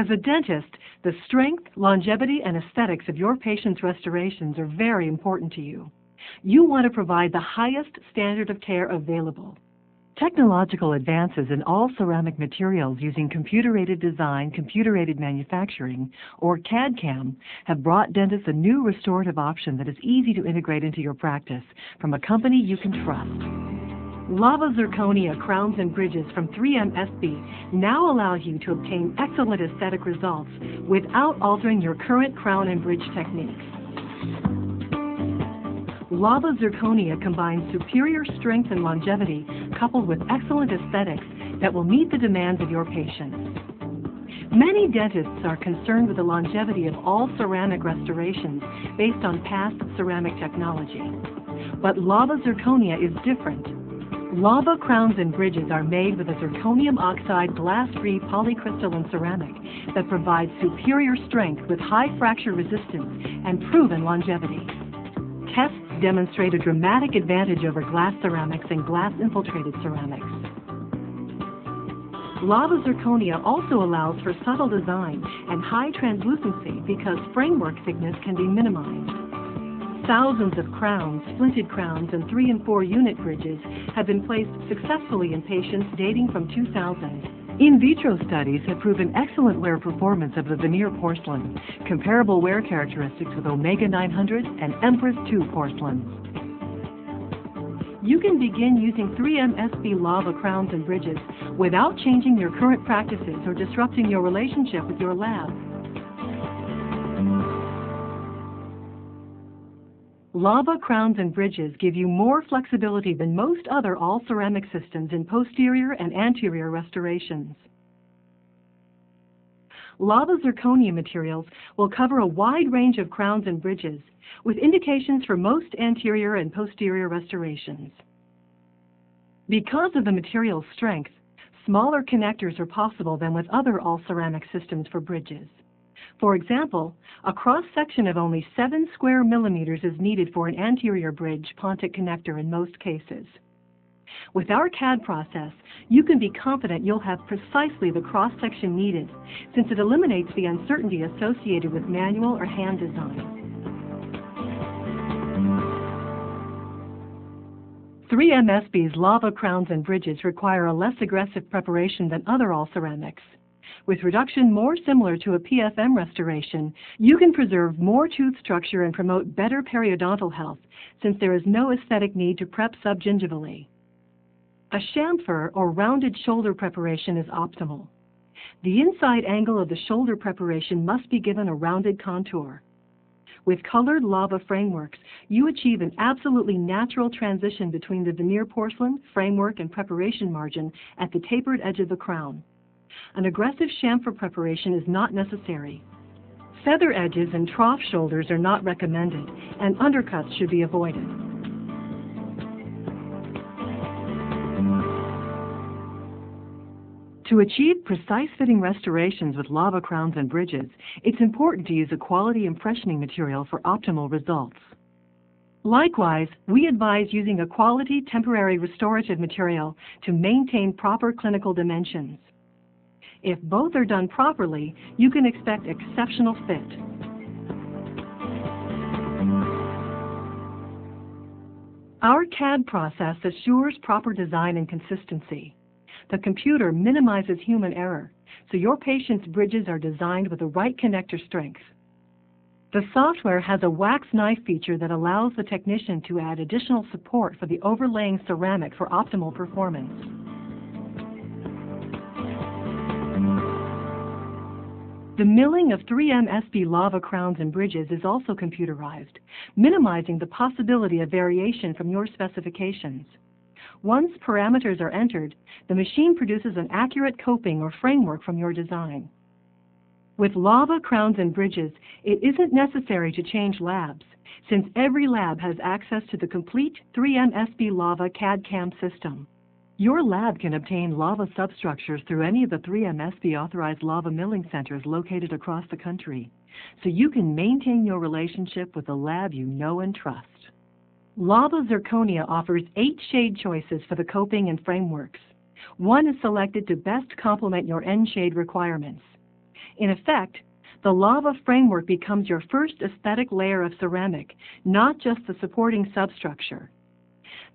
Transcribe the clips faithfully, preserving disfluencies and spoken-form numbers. As a dentist, the strength, longevity, and aesthetics of your patient's restorations are very important to you. You want to provide the highest standard of care available. Technological advances in all ceramic materials using computer-aided design, computer-aided manufacturing, or C A D C A M have brought dentists a new restorative option that is easy to integrate into your practice from a company you can trust. Lava Zirconia crowns and bridges from three M E S P E now allow you to obtain excellent aesthetic results without altering your current crown and bridge techniques. Lava Zirconia combines superior strength and longevity coupled with excellent aesthetics that will meet the demands of your patients. Many dentists are concerned with the longevity of all ceramic restorations based on past ceramic technology. But Lava Zirconia is different. Lava crowns and bridges are made with a zirconium oxide glass-free polycrystalline ceramic that provides superior strength with high fracture resistance and proven longevity. Tests demonstrate a dramatic advantage over glass ceramics and glass-infiltrated ceramics. Lava Zirconia also allows for subtle design and high translucency because framework thickness can be minimized. Thousands of crowns, splinted crowns, and three and four unit bridges have been placed successfully in patients dating from two thousand. In vitro studies have proven excellent wear performance of the veneer porcelain, comparable wear characteristics with Omega nine hundred and Empress two porcelains. You can begin using three M E S P E Lava crowns and bridges without changing your current practices or disrupting your relationship with your lab. Lava crowns and bridges give you more flexibility than most other all-ceramic systems in posterior and anterior restorations. Lava Zirconia materials will cover a wide range of crowns and bridges, with indications for most anterior and posterior restorations. Because of the material's strength, smaller connectors are possible than with other all-ceramic systems for bridges. For example, a cross-section of only seven square millimeters is needed for an anterior bridge pontic connector in most cases. With our C A D process, you can be confident you'll have precisely the cross-section needed, since it eliminates the uncertainty associated with manual or hand design. three M E S P E's Lava crowns and bridges require a less aggressive preparation than other all-ceramics. With reduction more similar to a P F M restoration, you can preserve more tooth structure and promote better periodontal health, since there is no aesthetic need to prep subgingivally. A chamfer or rounded shoulder preparation is optimal. The inside angle of the shoulder preparation must be given a rounded contour. With colored lava frameworks, you achieve an absolutely natural transition between the veneer porcelain, framework, and preparation margin at the tapered edge of the crown. An aggressive chamfer preparation is not necessary. Feather edges and trough shoulders are not recommended, and undercuts should be avoided. To achieve precise fitting restorations with lava crowns and bridges, it's important to use a quality impressioning material for optimal results. Likewise, we advise using a quality temporary restorative material to maintain proper clinical dimensions. If both are done properly, you can expect exceptional fit. Our C A D process assures proper design and consistency. The computer minimizes human error, so your patient's bridges are designed with the right connector strength. The software has a wax knife feature that allows the technician to add additional support for the overlaying ceramic for optimal performance. The milling of three M E S P E lava crowns and bridges is also computerized, minimizing the possibility of variation from your specifications. Once parameters are entered, the machine produces an accurate coping or framework from your design. With lava crowns and bridges, it isn't necessary to change labs, since every lab has access to the complete three M E S P E lava C A D C A M system. Your lab can obtain lava substructures through any of the three M E S P E authorized lava milling centers located across the country, so you can maintain your relationship with the lab you know and trust. Lava Zirconia offers eight shade choices for the coping and frameworks. One is selected to best complement your end shade requirements. In effect, the lava framework becomes your first aesthetic layer of ceramic, not just the supporting substructure.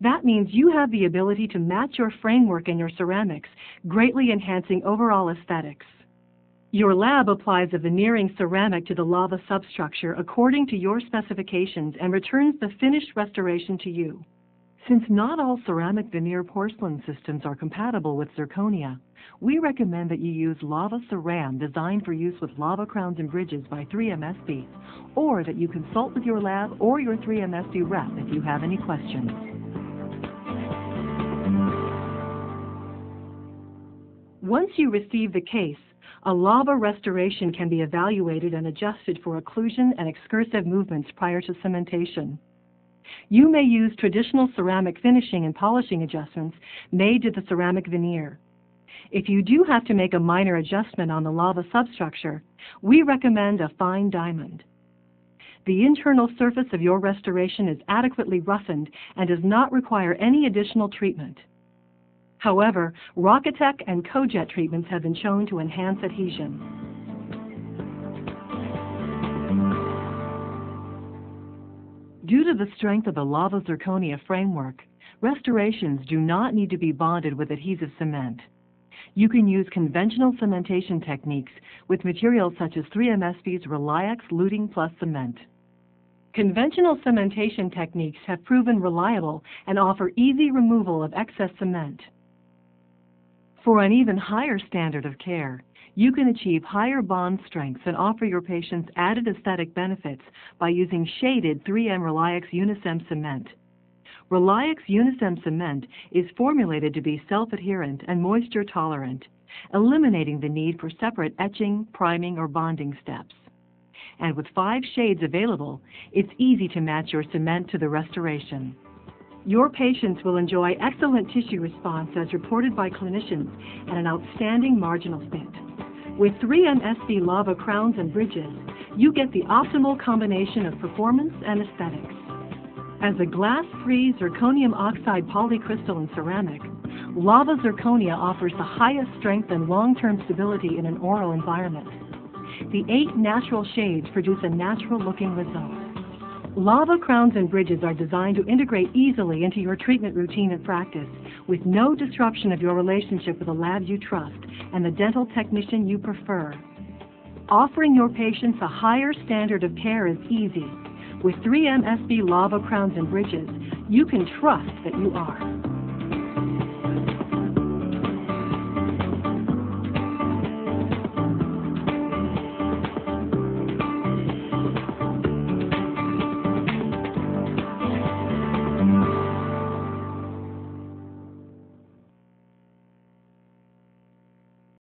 That means you have the ability to match your framework and your ceramics, greatly enhancing overall aesthetics. Your lab applies a veneering ceramic to the lava substructure according to your specifications and returns the finished restoration to you. Since not all ceramic veneer porcelain systems are compatible with zirconia, we recommend that you use Lava Ceram designed for use with lava crowns and bridges by three M E S P E, or that you consult with your lab or your three M E S P E rep if you have any questions. Once you receive the case, a lava restoration can be evaluated and adjusted for occlusion and excursive movements prior to cementation. You may use traditional ceramic finishing and polishing adjustments made to the ceramic veneer. If you do have to make a minor adjustment on the lava substructure, we recommend a fine diamond. The internal surface of your restoration is adequately roughened and does not require any additional treatment. However, Rocatec and Cojet treatments have been shown to enhance adhesion. Due to the strength of the Lava Zirconia framework, restorations do not need to be bonded with adhesive cement. You can use conventional cementation techniques with materials such as three M E S P E's RelyX Luting Plus cement. Conventional cementation techniques have proven reliable and offer easy removal of excess cement. For an even higher standard of care, you can achieve higher bond strengths and offer your patients added aesthetic benefits by using shaded three M RelyX Unicem cement. RelyX Unicem cement is formulated to be self-adherent and moisture-tolerant, eliminating the need for separate etching, priming, or bonding steps. And with five shades available, it's easy to match your cement to the restoration. Your patients will enjoy excellent tissue response as reported by clinicians and an outstanding marginal fit. With three M E S P E Lava Crowns and Bridges, you get the optimal combination of performance and aesthetics. As a glass-free zirconium oxide polycrystalline ceramic, Lava Zirconia offers the highest strength and long-term stability in an oral environment. The eight natural shades produce a natural-looking result. Lava crowns and bridges are designed to integrate easily into your treatment routine and practice, with no disruption of your relationship with the lab you trust and the dental technician you prefer. Offering your patients a higher standard of care is easy. With three M E S P E Lava Crowns and Bridges, you can trust that you are.